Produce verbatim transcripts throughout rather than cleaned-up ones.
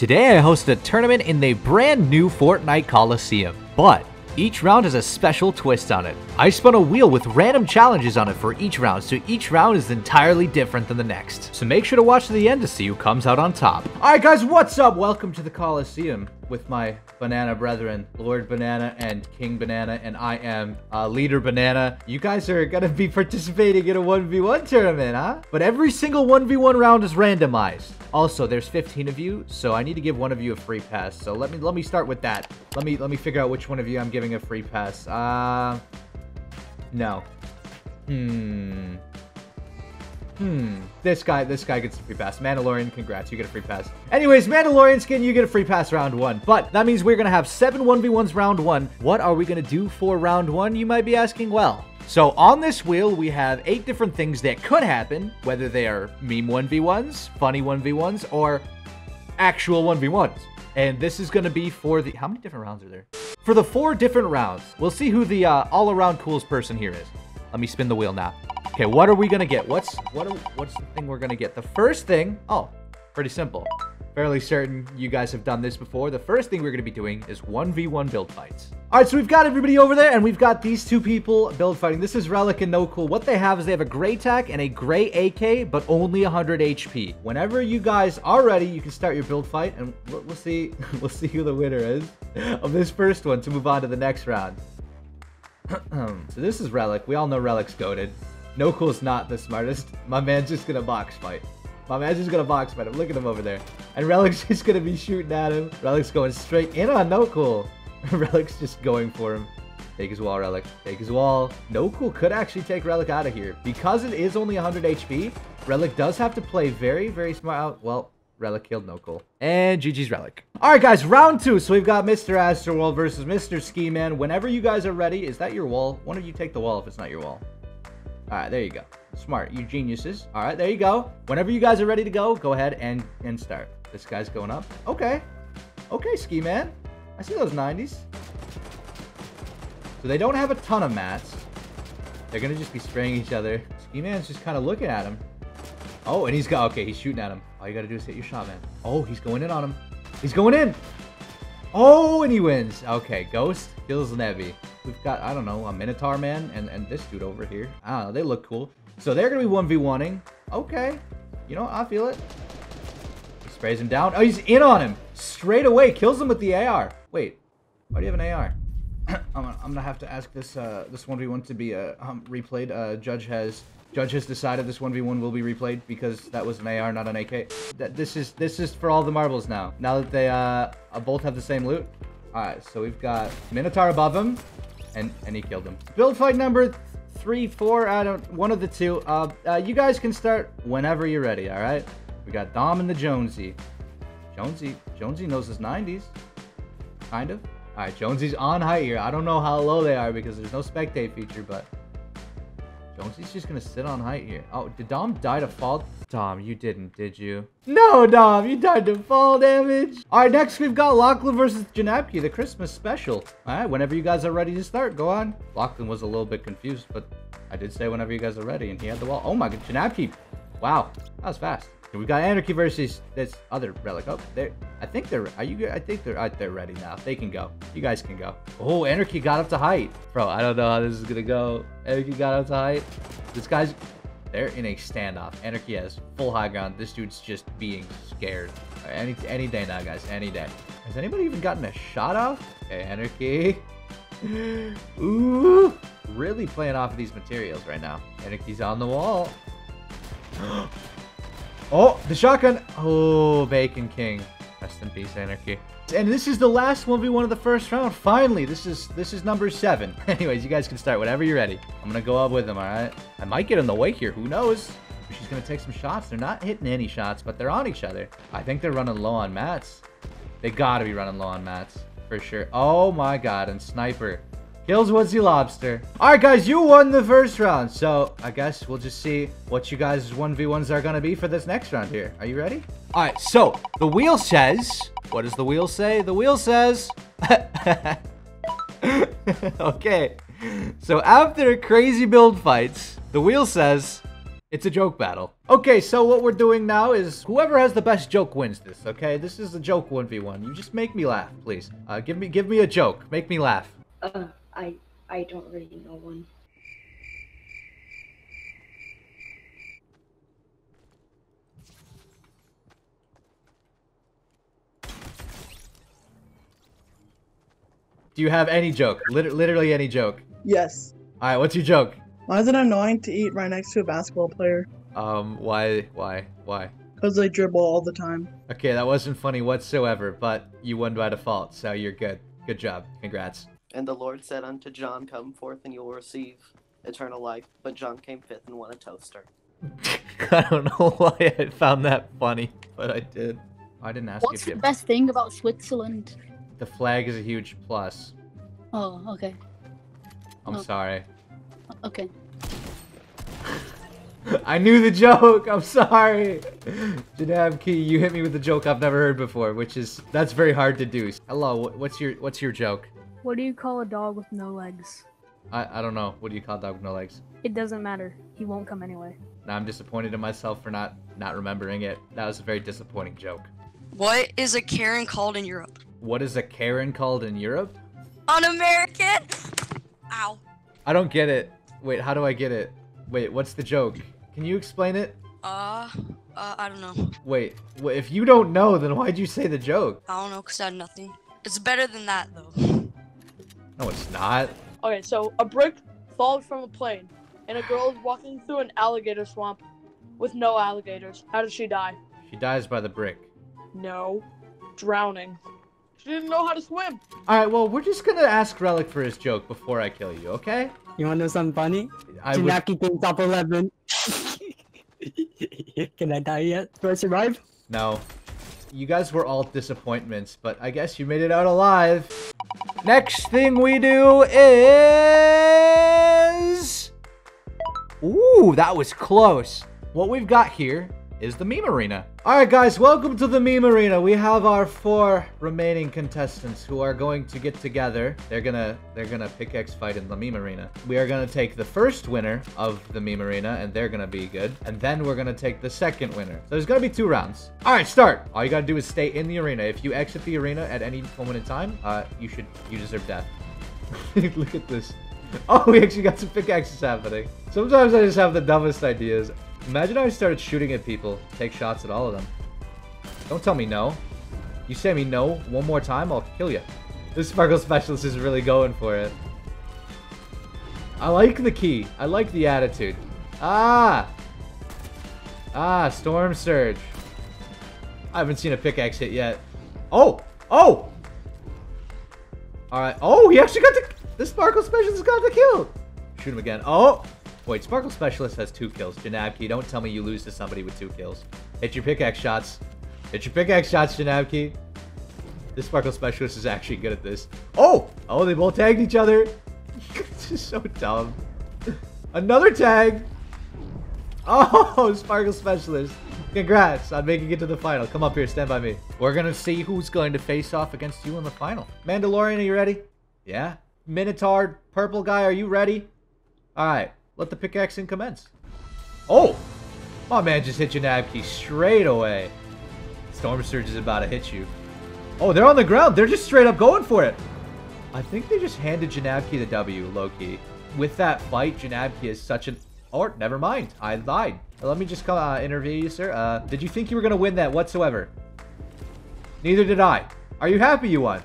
Today I hosted a tournament in the brand new Fortnite Coliseum, but each round has a special twist on it. I spun a wheel with random challenges on it for each round, so each round is entirely different than the next. So make sure to watch to the end to see who comes out on top. Alright guys, what's up? Welcome to the Coliseum with my banana brethren, Lord Banana and King Banana, and I am uh, Leader Banana. You guys are gonna be participating in a one v one tournament, huh? But every single one v one round is randomized. Also, there's fifteen of you, so I need to give one of you a free pass. So let me let me start with that. Let me let me figure out which one of you I'm giving a free pass. Uh, no. Hmm. Hmm. This guy, this guy gets a free pass. Mandalorian, congrats, you get a free pass. Anyways, Mandalorian skin, you get a free pass round one. But that means we're gonna have seven one v ones round one. What are we gonna do for round one? You might be asking. Well, so on this wheel, we have eight different things that could happen, whether they are meme one v ones, funny one v ones, or actual one v ones. And this is going to be for the... How many different rounds are there? For the four different rounds, we'll see who the uh, all-around coolest person here is. Let me spin the wheel now. Okay, what are we going to get? What's what? Are, what's the thing we're going to get? The first thing... Oh, pretty simple. Fairly certain you guys have done this before. The first thing we're going to be doing is one v one build fights. All right, so we've got everybody over there, and we've got these two people build fighting. This is Relic and No Cool. What they have is they have a gray tac and a gray A K, but only one hundred H P. Whenever you guys are ready, you can start your build fight, and we'll, we'll see we'll see who the winner is of this first one to move on to the next round. So this is Relic. We all know Relic's goated. No Cool's not the smartest. My man's just going to box fight. My man's just gonna box fight him. Look at him over there. And Relic's just gonna be shooting at him. Relic's going straight in on No Cool. Relic's just going for him. Take his wall, Relic. Take his wall. No Cool could actually take Relic out of here. Because it is only one hundred H P, Relic does have to play very, very smart. Well, Relic killed No Cool. And G G's Relic. All right, guys, round two. So we've got Mister Astroworld versus Mister Ski Man. Whenever you guys are ready, is that your wall? One of you take the wall if it's not your wall. All right, there you go. Smart, you geniuses. All right, there you go. Whenever you guys are ready to go, go ahead and, and start. This guy's going up. Okay. Okay, Ski Man. I see those nineties. So they don't have a ton of mats. They're going to just be spraying each other. Ski Man's just kind of looking at him. Oh, and he's got... Okay, he's shooting at him. All you got to do is hit your shot, man. Oh, he's going in on him. He's going in. Oh, and he wins. Okay, Ghost kills Nevi. We've got, I don't know, a Minotaur man and, and this dude over here. I don't know, they look cool. So they're going to be one v one-ing. Okay. You know, I feel it. He sprays him down. Oh, he's in on him. Straight away. Kills him with the A R. Wait. Why do you have an A R? I'm going I'm to have to ask this uh, this one v one to be uh, um, replayed. Uh, Judge has Judge has decided this one v one will be replayed because that was an A R, not an A K. That, this is this is for all the marbles now. Now that they uh, both have the same loot. All right. So we've got Minotaur above him. And, and he killed him. Build fight number three, four, I don't, one of the two. Uh, uh, you guys can start whenever you're ready, all right? We got Dom and the Jonesy. Jonesy, Jonesy knows his nineties, kind of. All right, Jonesy's on high ear. I don't know how low they are because there's no spectate feature, but Jonesy's just gonna sit on high ear. Oh, did Dom die to fall? Dom, you didn't, did you? No, Dom, you died to fall damage. All right, next we've got Lachlan versus Janabki, the Christmas special. All right, whenever you guys are ready to start, go on. Lachlan was a little bit confused, but I did say whenever you guys are ready, and he had the wall. Oh my god, Janabki. Wow, that was fast. And we got Anarchy versus this other Relic. Oh, there. I think they're. Are you? I think they're. Right, they're ready now. They can go. You guys can go. Oh, Anarchy got up to height, bro. I don't know how this is gonna go. Anarchy got up to height. This guy's. They're in a standoff. Anarchy has full high ground. This dude's just being scared. Right, any any day now, guys. Any day. Has anybody even gotten a shot off? Okay, Anarchy. Ooh, really playing off of these materials right now. Anarchy's on the wall. Oh, the shotgun. Oh, Bacon King. Rest in peace, Anarchy. And this is the last one v one of the first round. Finally, this is this is number seven. Anyways, you guys can start whenever you're ready. I'm going to go up with him, all right? I might get in the way here. Who knows? She's going to take some shots. They're not hitting any shots, but they're on each other. I think they're running low on mats. They got to be running low on mats for sure. Oh, my God. And Sniper kills Hillswoodzy Lobster. All right, guys, you won the first round. So I guess we'll just see what you guys' one v ones are going to be for this next round here. Are you ready? All right, so the wheel says... What does the wheel say? The wheel says... Okay. So after crazy build fights, the wheel says It's a joke battle. Okay, so what we're doing now is whoever has the best joke wins this, okay? This is a joke one v one. You just make me laugh, please. Uh, give me give me a joke. Make me laugh. Uh, I, I don't really know one. Do you have any joke? Liter literally any joke? Yes. Alright, what's your joke? Why is it annoying to eat right next to a basketball player? Um, why, why, why? Because they dribble all the time. Okay, that wasn't funny whatsoever, but you won by default, so you're good. Good job. Congrats. And the Lord said unto John, come forth and you will receive eternal life. But John came fifth and won a toaster. I don't know why I found that funny, but I did. I didn't ask you. What's the best thing about Switzerland? The flag is a huge plus. Oh, okay. I'm oh. sorry. Okay. I knew the joke. I'm sorry. Janabki, you hit me with a joke I've never heard before, which is that's very hard to do. Hello, what's your what's your joke? What do you call a dog with no legs? I I don't know. What do you call a dog with no legs? It doesn't matter. He won't come anyway. Now I'm disappointed in myself for not not remembering it. That was a very disappointing joke. What is a Karen called in Europe? What is a Karen called in Europe? An American. Ow. I don't get it. Wait, how do I get it? Wait, what's the joke? Can you explain it? Uh, uh I don't know. Wait, wait, if you don't know, then why'd you say the joke? I don't know, because I had nothing. It's better than that, though. No, it's not. Okay, so a brick falls from a plane, and a girl is walking through an alligator swamp with no alligators. How does she die? She dies by the brick. No. Drowning. She didn't know how to swim. All right, well, we're just going to ask Relic for his joke before I kill you, okay? You want to know something funny? Janabki came top eleven. Can I die yet? Do I survive? No. You guys were all disappointments, but I guess you made it out alive. Next thing we do is... Ooh, that was close. What we've got here is the meme arena. All right, guys, welcome to the meme arena. We have our four remaining contestants who are going to get together. They're gonna, they're gonna pickaxe fight in the meme arena. We are gonna take the first winner of the meme arena, and they're gonna be good. And then we're gonna take the second winner. So there's gonna be two rounds. All right, start. All you gotta do is stay in the arena. If you exit the arena at any moment in time, uh, you should, you deserve death. Look at this. Oh, we actually got some pickaxes happening. Sometimes I just have the dumbest ideas. Imagine I started shooting at people, take shots at all of them. Don't tell me no. You say me no one more time, I'll kill you. This Sparkle Specialist is really going for it. I like the key. I like the attitude. Ah! Ah, Storm Surge. I haven't seen a pickaxe hit yet. Oh! Oh! Alright. Oh, he actually got the... This Sparkle Specialist got the kill! Shoot him again. Oh! Wait, Sparkle Specialist has two kills. Janabki, don't tell me you lose to somebody with two kills. Hit your pickaxe shots. Hit your pickaxe shots, Janabki. This Sparkle Specialist is actually good at this. Oh! Oh, they both tagged each other. This is so dumb. Another tag! Oh, Sparkle Specialist. Congrats on making it to the final. Come up here, stand by me. We're gonna see who's going to face off against you in the final. Mandalorian, are you ready? Yeah. Minotaur, purple guy, are you ready? Alright. Let the pickaxing commence. Oh! My man just hit Janabki straight away. Storm Surge is about to hit you. Oh, they're on the ground. They're just straight up going for it. I think they just handed Janabki the W, low-key. With that fight, Janabki is such an... Or, never mind. I lied. Let me just uh, interview you, sir. Uh, did you think you were going to win that whatsoever? Neither did I. Are you happy you won?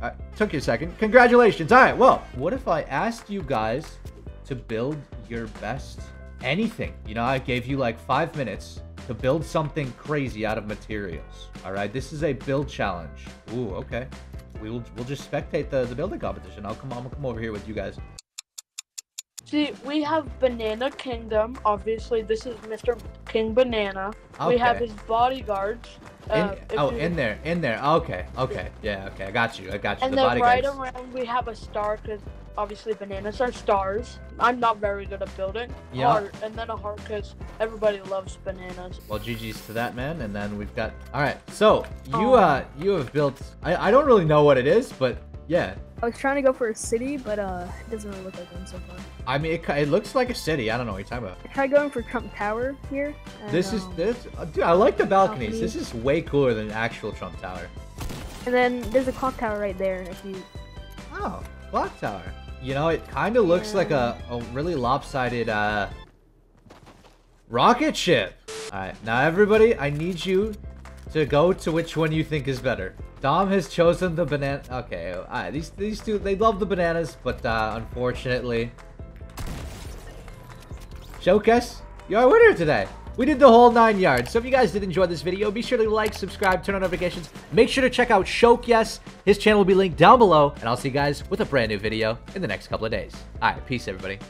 Right, took you a second. Congratulations. All right, well, what if I asked you guys to build your best anything? You know, I gave you like five minutes to build something crazy out of materials. All right, this is a build challenge. Ooh, okay. We will, we'll just spectate the, the building competition. I'll come, I'll come over here with you guys. See, we have Banana Kingdom. Obviously, this is Mister King Banana. Okay. We have his bodyguards. In, uh, oh, you... in there, in there. Okay, okay, yeah, okay. I got you, I got you. And the then right guys. around we have a star because obviously bananas are stars. I'm not very good at building. Yeah. Heart, and then a heart because everybody loves bananas. Well, G G's to that, man. And then we've got. All right, so you oh. uh you have built. I I don't really know what it is, but Yeah. I was trying to go for a city, but uh, it doesn't really look like one so far. I mean, it, it looks like a city. I don't know what you're talking about. I tried going for Trump Tower here. And, this is um, this. Dude, I like the balconies. balconies. This is way cooler than an actual Trump Tower. And then there's a clock tower right there. If you. Oh, clock tower. You know, it kind of looks yeah. like a, a really lopsided uh rocket ship. All right, now everybody, I need you to go to which one you think is better. Dom has chosen the banana. Okay, all right, these these two, they love the bananas, but uh, unfortunately, Shokeyes, you're our winner today. We did the whole nine yards. So if you guys did enjoy this video, be sure to like, subscribe, turn on notifications. Make sure to check out Shokeyes. His channel will be linked down below. And I'll see you guys with a brand new video in the next couple of days. All right, peace, everybody.